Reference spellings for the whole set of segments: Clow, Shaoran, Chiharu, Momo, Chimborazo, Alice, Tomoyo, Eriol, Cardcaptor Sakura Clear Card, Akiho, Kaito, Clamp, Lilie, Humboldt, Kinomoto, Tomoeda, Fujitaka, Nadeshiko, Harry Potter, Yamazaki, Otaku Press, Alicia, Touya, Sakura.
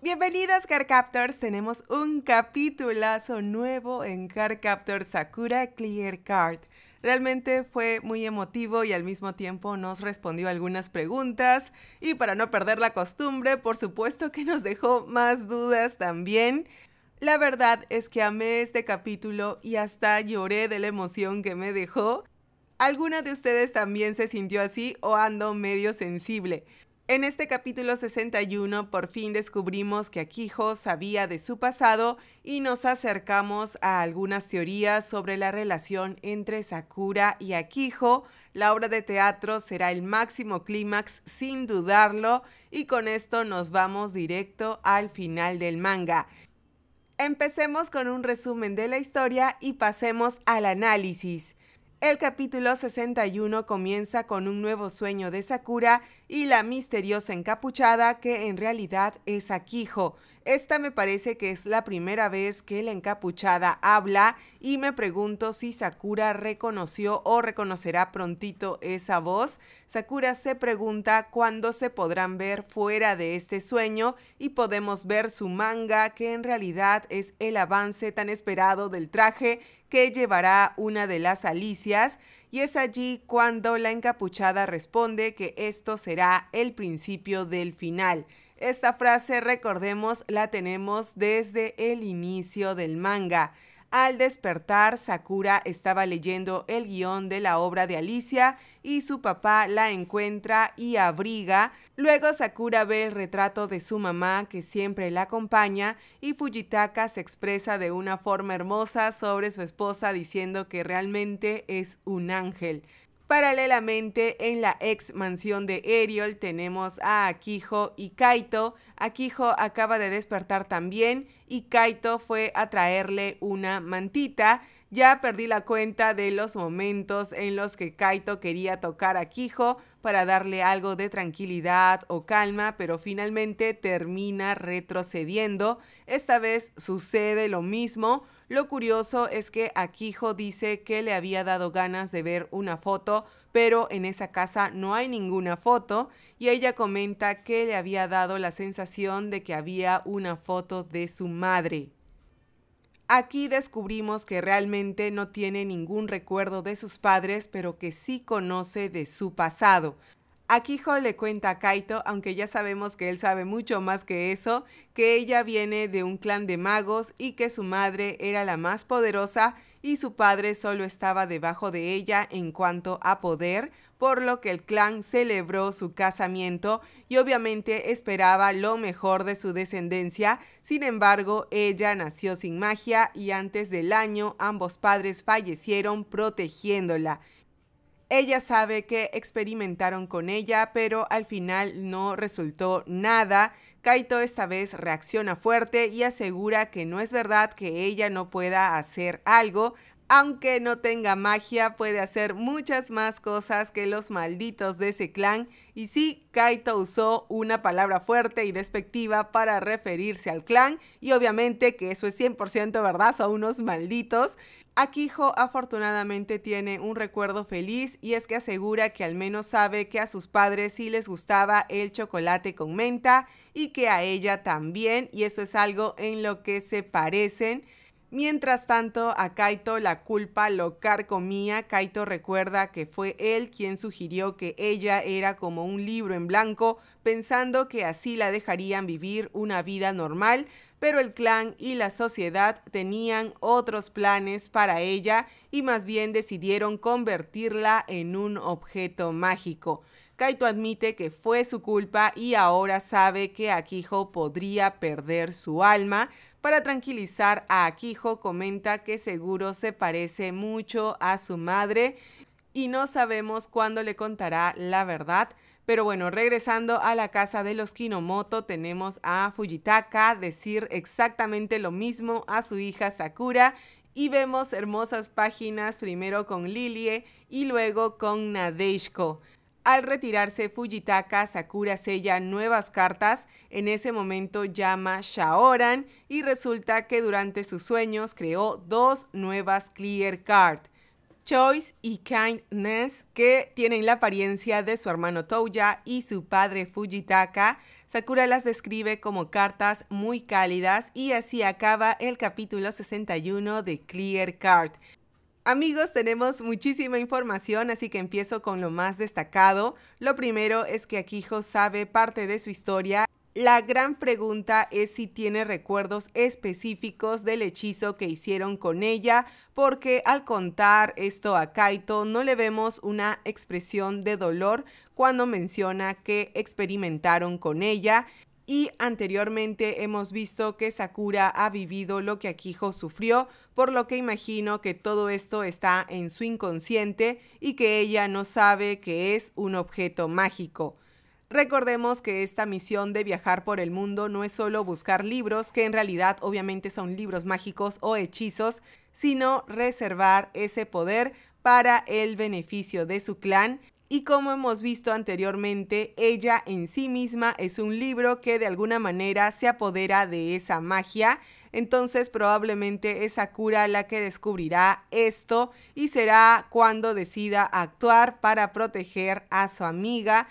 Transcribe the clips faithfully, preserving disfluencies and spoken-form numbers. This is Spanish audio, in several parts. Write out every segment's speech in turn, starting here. Bienvenidas Cardcaptors, tenemos un capitulazo nuevo en Cardcaptor Sakura Clear Card. Realmente fue muy emotivo y al mismo tiempo nos respondió algunas preguntas y para no perder la costumbre, por supuesto que nos dejó más dudas también. La verdad es que amé este capítulo y hasta lloré de la emoción que me dejó. ¿Alguna de ustedes también se sintió así o ando medio sensible? En este capítulo sesenta y uno por fin descubrimos que Akiho sabía de su pasado y nos acercamos a algunas teorías sobre la relación entre Sakura y Akiho. La obra de teatro será el máximo clímax sin dudarlo y con esto nos vamos directo al final del manga. Empecemos con un resumen de la historia y pasemos al análisis. El capítulo sesenta y uno comienza con un nuevo sueño de Sakura y la misteriosa encapuchada que en realidad es Akiho. Esta me parece que es la primera vez que la encapuchada habla y me pregunto si Sakura reconoció o reconocerá prontito esa voz. Sakura se pregunta cuándo se podrán ver fuera de este sueño y podemos ver su manga, que en realidad es el avance tan esperado del traje que llevará una de las Alicias, y es allí cuando la encapuchada responde que esto será el principio del final. Esta frase, recordemos, la tenemos desde el inicio del manga. Al despertar, Sakura estaba leyendo el guión de la obra de Alicia y su papá la encuentra y abriga. Luego Sakura ve el retrato de su mamá que siempre la acompaña y Fujitaka se expresa de una forma hermosa sobre su esposa diciendo que realmente es un ángel. Paralelamente, en la ex mansión de Eriol tenemos a Akiho y Kaito. Akiho acaba de despertar también y Kaito fue a traerle una mantita. Ya perdí la cuenta de los momentos en los que Kaito quería tocar a Akiho para darle algo de tranquilidad o calma, pero finalmente termina retrocediendo. Esta vez sucede lo mismo. Lo curioso es que Akiho dice que le había dado ganas de ver una foto, pero en esa casa no hay ninguna foto, y ella comenta que le había dado la sensación de que había una foto de su madre. Aquí descubrimos que realmente no tiene ningún recuerdo de sus padres, pero que sí conoce de su pasado. Akiho le cuenta a Kaito, aunque ya sabemos que él sabe mucho más que eso, que ella viene de un clan de magos y que su madre era la más poderosa y su padre solo estaba debajo de ella en cuanto a poder, por lo que el clan celebró su casamiento y obviamente esperaba lo mejor de su descendencia. Sin embargo, ella nació sin magia y antes del año ambos padres fallecieron protegiéndola. Ella sabe que experimentaron con ella, pero al final no resultó nada. Kaito esta vez reacciona fuerte y asegura que no es verdad que ella no pueda hacer algo. Aunque no tenga magia, puede hacer muchas más cosas que los malditos de ese clan. Y sí, Kaito usó una palabra fuerte y despectiva para referirse al clan. Y obviamente que eso es cien por ciento verdad, son unos malditos. Akiho afortunadamente tiene un recuerdo feliz y es que asegura que al menos sabe que a sus padres sí les gustaba el chocolate con menta y que a ella también. Y eso es algo en lo que se parecen. Mientras tanto, a Kaito la culpa lo carcomía. Kaito recuerda que fue él quien sugirió que ella era como un libro en blanco, pensando que así la dejarían vivir una vida normal, pero el clan y la sociedad tenían otros planes para ella y más bien decidieron convertirla en un objeto mágico. Kaito admite que fue su culpa y ahora sabe que Akiho podría perder su alma. Para tranquilizar a Akiho, comenta que seguro se parece mucho a su madre y no sabemos cuándo le contará la verdad. Pero bueno, regresando a la casa de los Kinomoto, tenemos a Fujitaka decir exactamente lo mismo a su hija Sakura y vemos hermosas páginas primero con Lilie y luego con Nadeshiko. Al retirarse Fujitaka, Sakura sella nuevas cartas, en ese momento llama Shaoran y resulta que durante sus sueños creó dos nuevas Clear Card, Choice y Kindness, que tienen la apariencia de su hermano Touya y su padre Fujitaka. Sakura las describe como cartas muy cálidas y así acaba el capítulo sesenta y uno de Clear Card. Amigos, tenemos muchísima información, así que empiezo con lo más destacado. Lo primero es que Akiho sabe parte de su historia. La gran pregunta es si tiene recuerdos específicos del hechizo que hicieron con ella, porque al contar esto a Kaito no le vemos una expresión de dolor cuando menciona que experimentaron con ella. Y anteriormente hemos visto que Sakura ha vivido lo que Akiho sufrió, por lo que imagino que todo esto está en su inconsciente y que ella no sabe que es un objeto mágico. Recordemos que esta misión de viajar por el mundo no es solo buscar libros, que en realidad obviamente son libros mágicos o hechizos, sino reservar ese poder para el beneficio de su clan. Y como hemos visto anteriormente, ella en sí misma es un libro que de alguna manera se apodera de esa magia. Entonces probablemente es Sakura la que descubrirá esto y será cuando decida actuar para proteger a su amiga.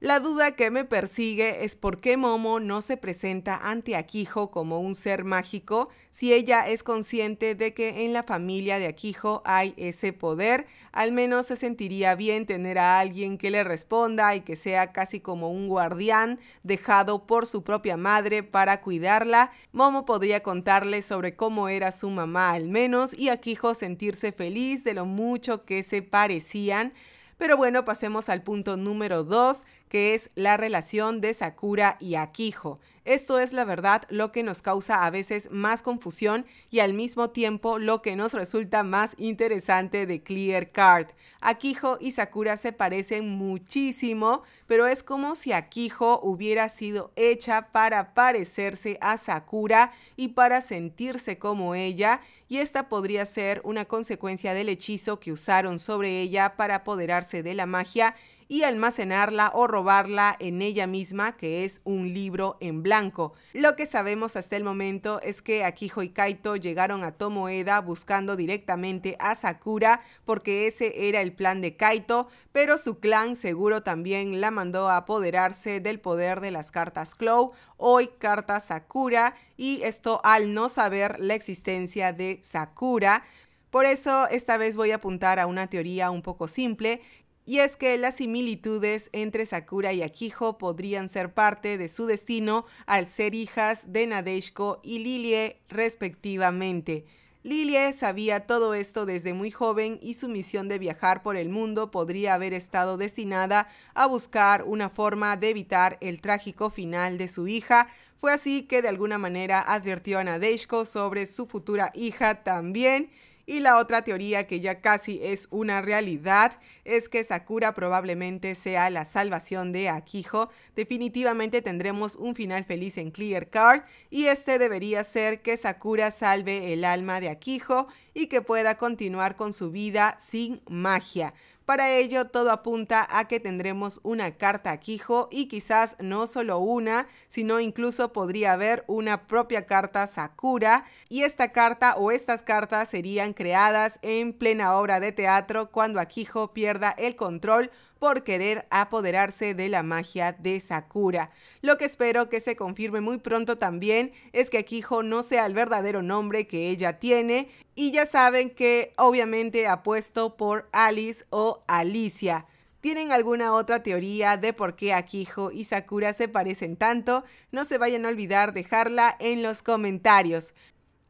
La duda que me persigue es por qué Momo no se presenta ante Akiho como un ser mágico si ella es consciente de que en la familia de Akiho hay ese poder. Al menos se sentiría bien tener a alguien que le responda y que sea casi como un guardián dejado por su propia madre para cuidarla. Momo podría contarle sobre cómo era su mamá al menos y Akiho sentirse feliz de lo mucho que se parecían. Pero bueno, pasemos al punto número dos, que es la relación de Sakura y Akiho. Esto es la verdad lo que nos causa a veces más confusión y al mismo tiempo lo que nos resulta más interesante de Clear Card. Akiho y Sakura se parecen muchísimo, pero es como si Akiho hubiera sido hecha para parecerse a Sakura y para sentirse como ella, y esta podría ser una consecuencia del hechizo que usaron sobre ella para apoderarse de la magia y almacenarla o robarla en ella misma, que es un libro en blanco. Lo que sabemos hasta el momento es que Akiho y Kaito llegaron a Tomoeda buscando directamente a Sakura porque ese era el plan de Kaito, pero su clan seguro también la mandó a apoderarse del poder de las cartas Clow, hoy cartas Sakura, y esto al no saber la existencia de Sakura. Por eso esta vez voy a apuntar a una teoría un poco simple, y es que las similitudes entre Sakura y Akiho podrían ser parte de su destino al ser hijas de Nadeshiko y Lilie respectivamente. Lilie sabía todo esto desde muy joven y su misión de viajar por el mundo podría haber estado destinada a buscar una forma de evitar el trágico final de su hija. Fue así que de alguna manera advirtió a Nadeshiko sobre su futura hija también. Y la otra teoría, que ya casi es una realidad, es que Sakura probablemente sea la salvación de Akiho. Definitivamente tendremos un final feliz en Clear Card y este debería ser que Sakura salve el alma de Akiho y que pueda continuar con su vida sin magia. Para ello, todo apunta a que tendremos una carta Akiho y quizás no solo una, sino incluso podría haber una propia carta Sakura, y esta carta o estas cartas serían creadas en plena obra de teatro cuando Akiho pierda el control por querer apoderarse de la magia de Sakura. Lo que espero que se confirme muy pronto también es que Akiho no sea el verdadero nombre que ella tiene, y ya saben que obviamente apuesto por Alice o Alicia. ¿Tienen alguna otra teoría de por qué Akiho y Sakura se parecen tanto? No se vayan a olvidar dejarla en los comentarios.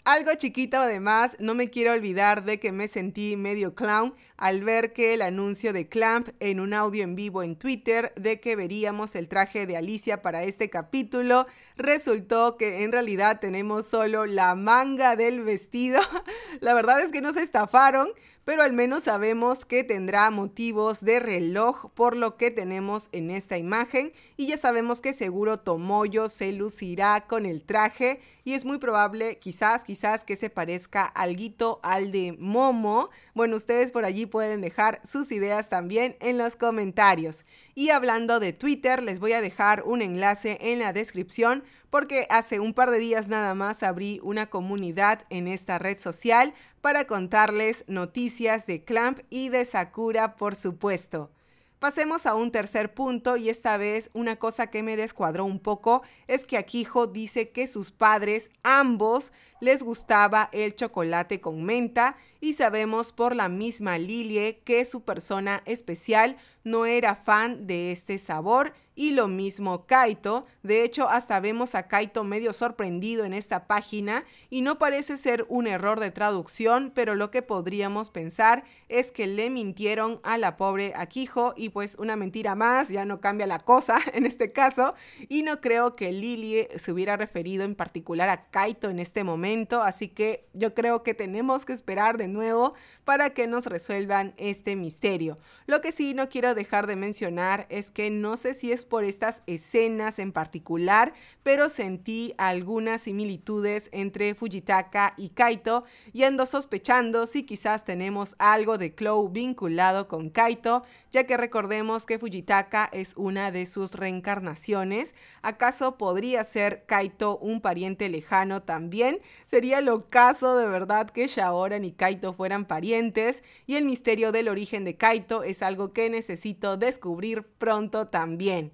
Algo chiquito además, no me quiero olvidar de que me sentí medio clown al ver que el anuncio de Clamp en un audio en vivo en Twitter de que veríamos el traje de Alicia para este capítulo, resultó que en realidad tenemos solo la manga del vestido. La verdad es que nos estafaron, pero al menos sabemos que tendrá motivos de reloj por lo que tenemos en esta imagen, y ya sabemos que seguro Tomoyo se lucirá con el traje y es muy probable quizás, quizás que se parezca alguito al de Momo. Bueno, ustedes por allí pueden dejar sus ideas también en los comentarios. Y hablando de Twitter, les voy a dejar un enlace en la descripción porque hace un par de días nada más abrí una comunidad en esta red social para contarles noticias de Clamp y de Sakura, por supuesto. Pasemos a un tercer punto, y esta vez una cosa que me descuadró un poco es que Akiho dice que sus padres, ambos, les gustaba el chocolate con menta, y sabemos por la misma Lilie que su persona especial no era fan de este sabor, y lo mismo Kaito. De hecho, hasta vemos a Kaito medio sorprendido en esta página, y no parece ser un error de traducción, pero lo que podríamos pensar es que le mintieron a la pobre Akiho, y pues una mentira más ya no cambia la cosa en este caso, y no creo que Lilie se hubiera referido en particular a Kaito en este momento, así que yo creo que tenemos que esperar de nuevo para que nos resuelvan este misterio. Lo que sí no quiero dejar de mencionar es que no sé si es por estas escenas en particular, pero sentí algunas similitudes entre Fujitaka y Kaito, y ando sospechando si quizás tenemos algo de Clow vinculado con Kaito, ya que recordemos que Fujitaka es una de sus reencarnaciones. ¿Acaso podría ser Kaito un pariente lejano también? Sería lo caso de verdad que Shaoran y Kaito fueran parientes, y el misterio del origen de Kaito es algo que necesito descubrir pronto también.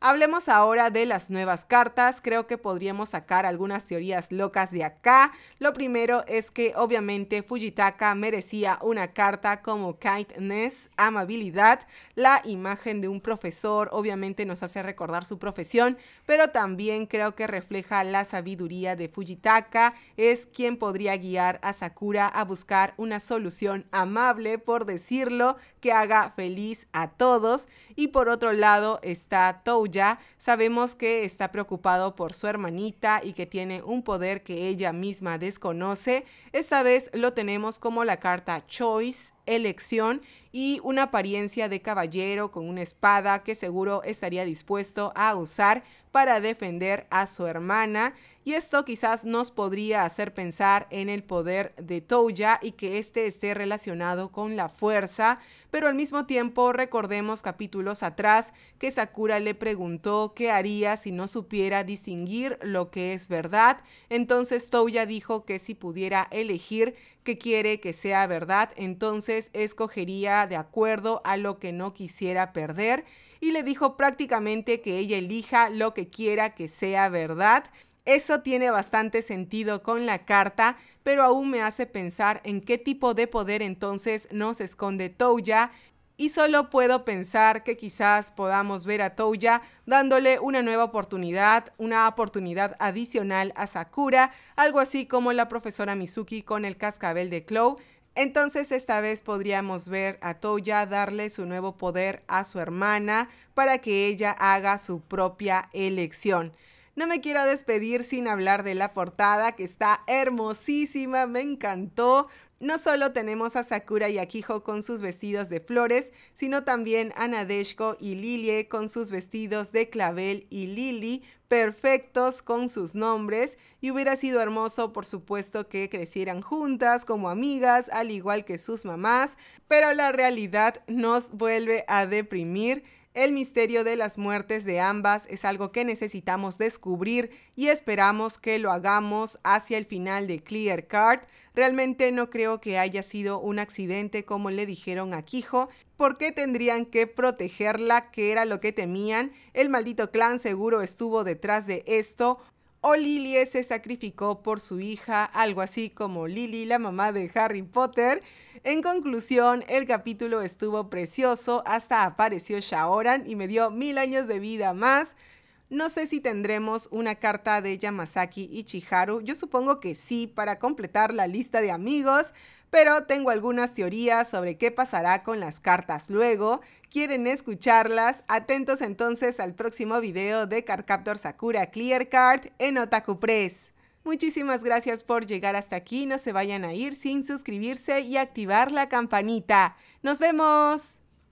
Hablemos ahora de las nuevas cartas. Creo que podríamos sacar algunas teorías locas de acá. Lo primero es que obviamente Fujitaka merecía una carta como kindness, amabilidad. La imagen de un profesor obviamente nos hace recordar su profesión, pero también creo que refleja la sabiduría de Fujitaka. Es quien podría guiar a Sakura a buscar una solución amable, por decirlo, que haga feliz a todos. Y por otro lado está Touya. Ya sabemos que está preocupado por su hermanita y que tiene un poder que ella misma desconoce. Esta vez lo tenemos como la carta Choice, elección, y una apariencia de caballero con una espada que seguro estaría dispuesto a usar para defender a su hermana. Y esto quizás nos podría hacer pensar en el poder de Touya y que este esté relacionado con la fuerza, pero al mismo tiempo recordemos capítulos atrás que Sakura le preguntó qué haría si no supiera distinguir lo que es verdad. Entonces Touya dijo que si pudiera elegir que quiere que sea verdad, entonces escogería de acuerdo a lo que no quisiera perder, y le dijo prácticamente que ella elija lo que quiera que sea verdad. Eso tiene bastante sentido con la carta, pero aún me hace pensar en qué tipo de poder entonces nos esconde Touya. Y solo puedo pensar que quizás podamos ver a Touya dándole una nueva oportunidad, una oportunidad adicional a Sakura, algo así como la profesora Mizuki con el cascabel de Clow. Entonces esta vez podríamos ver a Touya darle su nuevo poder a su hermana para que ella haga su propia elección. No me quiero despedir sin hablar de la portada, que está hermosísima, me encantó. No solo tenemos a Sakura y Akiho con sus vestidos de flores, sino también a Nadeshiko y Lilie con sus vestidos de clavel y Lilie, perfectos con sus nombres, y hubiera sido hermoso por supuesto que crecieran juntas como amigas, al igual que sus mamás, pero la realidad nos vuelve a deprimir. El misterio de las muertes de ambas es algo que necesitamos descubrir y esperamos que lo hagamos hacia el final de Clear Card. Realmente no creo que haya sido un accidente como le dijeron a Akiho. ¿Por qué tendrían que protegerla? ¿Qué era lo que temían? El maldito clan seguro estuvo detrás de esto. O Lilie se sacrificó por su hija, algo así como Lily, la mamá de Harry Potter. En conclusión, el capítulo estuvo precioso, hasta apareció Shaoran y me dio mil años de vida más. No sé si tendremos una carta de Yamazaki y Chiharu, yo supongo que sí, para completar la lista de amigos, pero tengo algunas teorías sobre qué pasará con las cartas luego. ¿Quieren escucharlas? Atentos entonces al próximo video de Cardcaptor Sakura Clear Card en Otaku Press. Muchísimas gracias por llegar hasta aquí, no se vayan a ir sin suscribirse y activar la campanita. ¡Nos vemos!